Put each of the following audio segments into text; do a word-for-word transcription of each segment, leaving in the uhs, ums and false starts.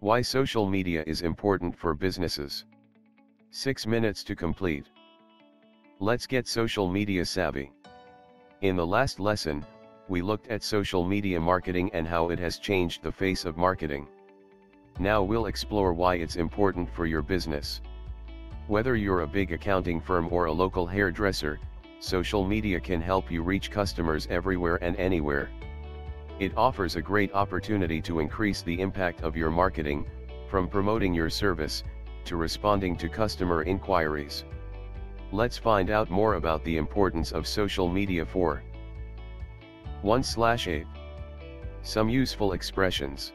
Why social media is important for businesses. Six minutes to complete. Let's get social media savvy. In the last lesson, we looked at social media marketing and how it has changed the face of marketing. Now we'll explore why it's important for your business. Whether you're a big accounting firm or a local hairdresser, social media can help you reach customers everywhere and anywhere. It offers a great opportunity to increase the impact of your marketing, from promoting your service, to responding to customer inquiries. Let's find out more about the importance of social media for one slash eight. Some useful expressions.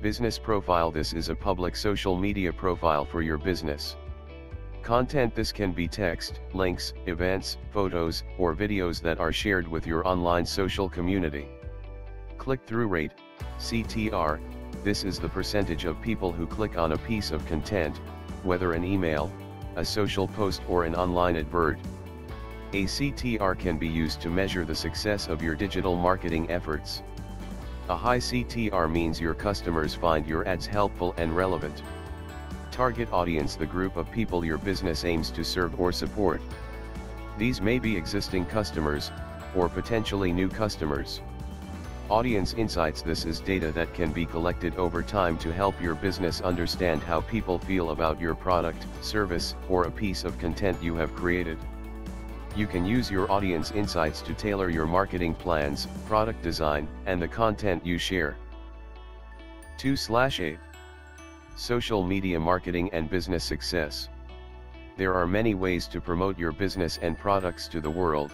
Business profile. This is a public social media profile for your business. Content. This can be text, links, events, photos, or videos that are shared with your online social community. Click-through rate, C T R, this is the percentage of people who click on a piece of content, whether an email, a social post or an online advert. A C T R can be used to measure the success of your digital marketing efforts. A high C T R means your customers find your ads helpful and relevant. Target audience, the group of people your business aims to serve or support. These may be existing customers, or potentially new customers. Audience insights, this is data that can be collected over time to help your business understand how people feel about your product, service, or a piece of content you have created. You can use your audience insights to tailor your marketing plans, product design, and the content you share. two slash eight. Social media marketing and business success. There are many ways to promote your business and products to the world.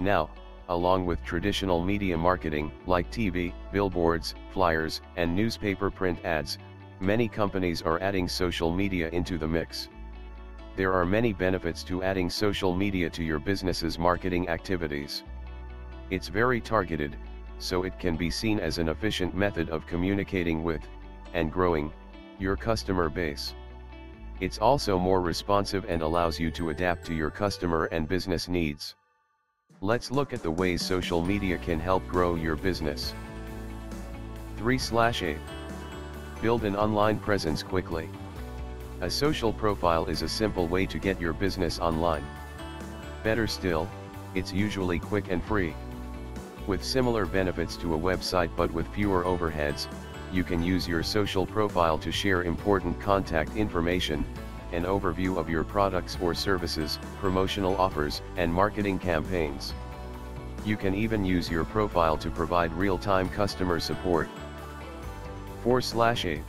Now, along with traditional media marketing, like T V, billboards, flyers, and newspaper print ads, many companies are adding social media into the mix. There are many benefits to adding social media to your business's marketing activities. It's very targeted, so it can be seen as an efficient method of communicating with, and growing, your customer base. It's also more responsive and allows you to adapt to your customer and business needs. Let's look at the ways social media can help grow your business. three slash eight. Build an online presence quickly. A social profile is a simple way to get your business online. Better still, it's usually quick and free. With similar benefits to a website but with fewer overheads, you can use your social profile to share important contact information, an overview of your products or services, promotional offers, and marketing campaigns. You can even use your profile to provide real-time customer support. four slash eight.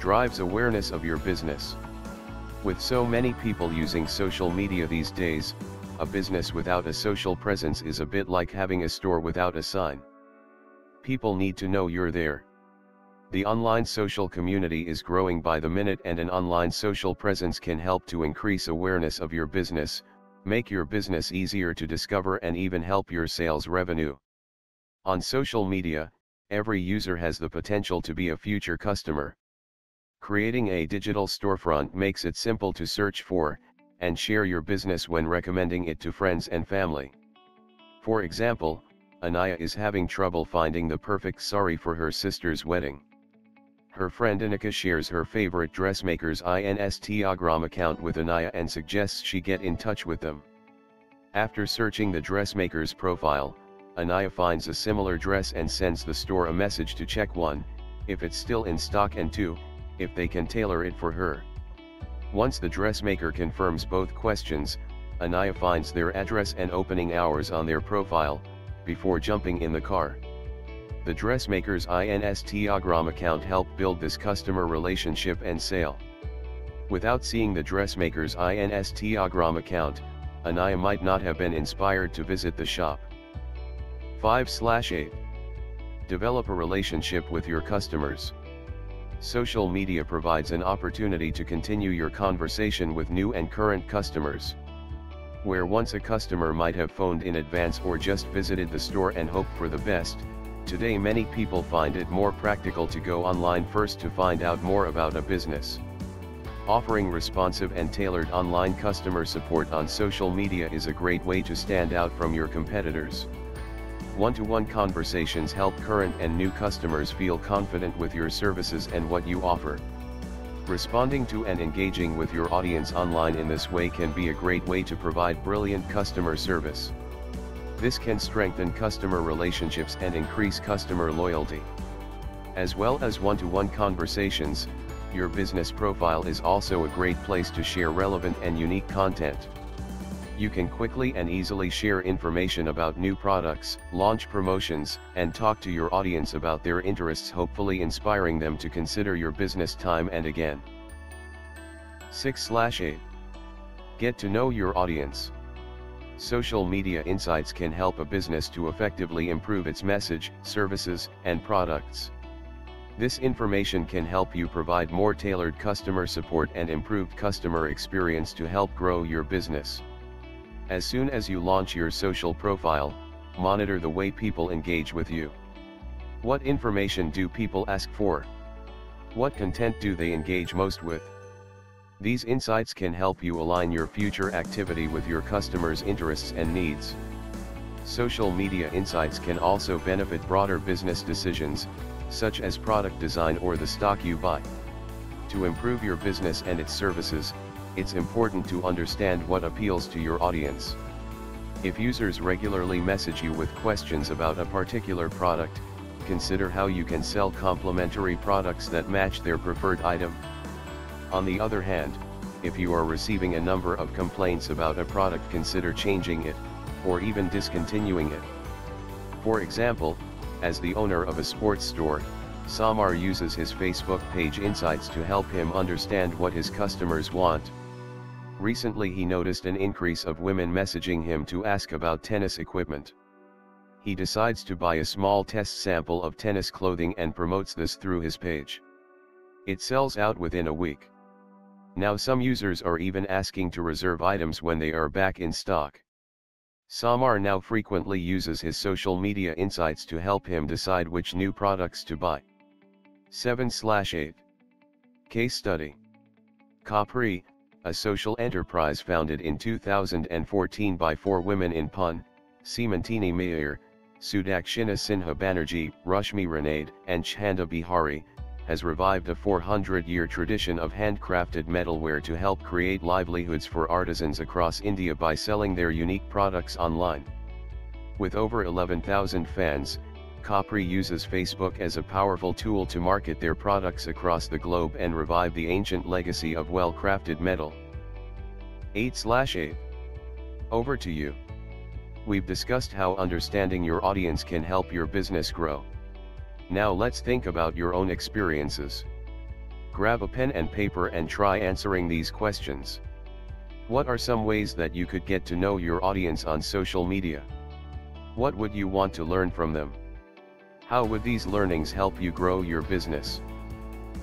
Drives awareness of your business. With so many people using social media these days, a business without a social presence is a bit like having a store without a sign. People need to know you're there. The online social community is growing by the minute, and an online social presence can help to increase awareness of your business, make your business easier to discover and even help your sales revenue. On social media, every user has the potential to be a future customer. Creating a digital storefront makes it simple to search for, and share your business when recommending it to friends and family. For example, Anaya is having trouble finding the perfect sari for her sister's wedding. Her friend Anika shares her favorite dressmaker's Instagram account with Anaya and suggests she get in touch with them. After searching the dressmaker's profile, Anaya finds a similar dress and sends the store a message to check one, if it's still in stock, and two, if they can tailor it for her. Once the dressmaker confirms both questions, Anaya finds their address and opening hours on their profile, before jumping in the car. The dressmaker's Instagram account helped build this customer relationship and sale. Without seeing the dressmaker's Instagram account, Anaya might not have been inspired to visit the shop. five slash eight. Develop a relationship with your customers. Social media provides an opportunity to continue your conversation with new and current customers. Where once a customer might have phoned in advance or just visited the store and hoped for the best, Today many people find it more practical to go online first to find out more about a business. Offering responsive and tailored online customer support on social media is a great way to stand out from your competitors. One-to-one conversations help current and new customers feel confident with your services and what you offer. Responding to and engaging with your audience online in this way can be a great way to provide brilliant customer service. This can strengthen customer relationships and increase customer loyalty. As well as one-to-one conversations, your business profile is also a great place to share relevant and unique content. You can quickly and easily share information about new products, launch promotions, and talk to your audience about their interests, hopefully inspiring them to consider your business time and again. six slash eight. Get to know your audience. Social media insights can help a business to effectively improve its message, services, and products. This information can help you provide more tailored customer support and improved customer experience to help grow your business. As soon as you launch your social profile, monitor the way people engage with you. What information do people ask for? What content do they engage most with? These insights can help you align your future activity with your customers' interests and needs. Social media insights can also benefit broader business decisions, such as product design or the stock you buy. To improve your business and its services, it's important to understand what appeals to your audience. If users regularly message you with questions about a particular product, consider how you can sell complementary products that match their preferred item. On the other hand, if you are receiving a number of complaints about a product, consider changing it, or even discontinuing it. For example, as the owner of a sports store, Samar uses his Facebook page insights to help him understand what his customers want. Recently he noticed an increase of women messaging him to ask about tennis equipment. He decides to buy a small test sample of tennis clothing and promotes this through his page. It sells out within a week. Now some users are even asking to reserve items when they are back in stock. Samar now frequently uses his social media insights to help him decide which new products to buy. seven slash eight. Case study. Capri, a social enterprise founded in two thousand fourteen by four women in Pune, Seemantini Meyer, Sudakshina Sinha Banerjee, Rushmi Renade, and Chanda Bihari, has revived a four hundred year tradition of handcrafted metalware to help create livelihoods for artisans across India by selling their unique products online. With over eleven thousand fans, Capri uses Facebook as a powerful tool to market their products across the globe and revive the ancient legacy of well-crafted metal. eight slash eight. Over to you. We've discussed how understanding your audience can help your business grow. Now let's think about your own experiences. Grab a pen and paper and try answering these questions. What are some ways that you could get to know your audience on social media? What would you want to learn from them? How would these learnings help you grow your business?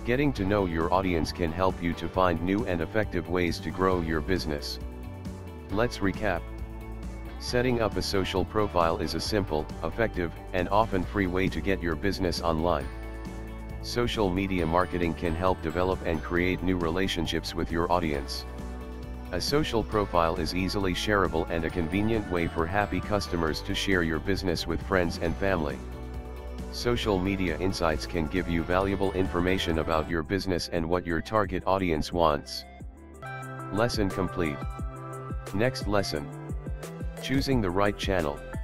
Getting to know your audience can help you to find new and effective ways to grow your business. Let's recap. Setting up a social profile is a simple, effective, and often free way to get your business online. Social media marketing can help develop and create new relationships with your audience. A social profile is easily shareable and a convenient way for happy customers to share your business with friends and family. Social media insights can give you valuable information about your business and what your target audience wants. Lesson complete. Next lesson. Choosing the right channel.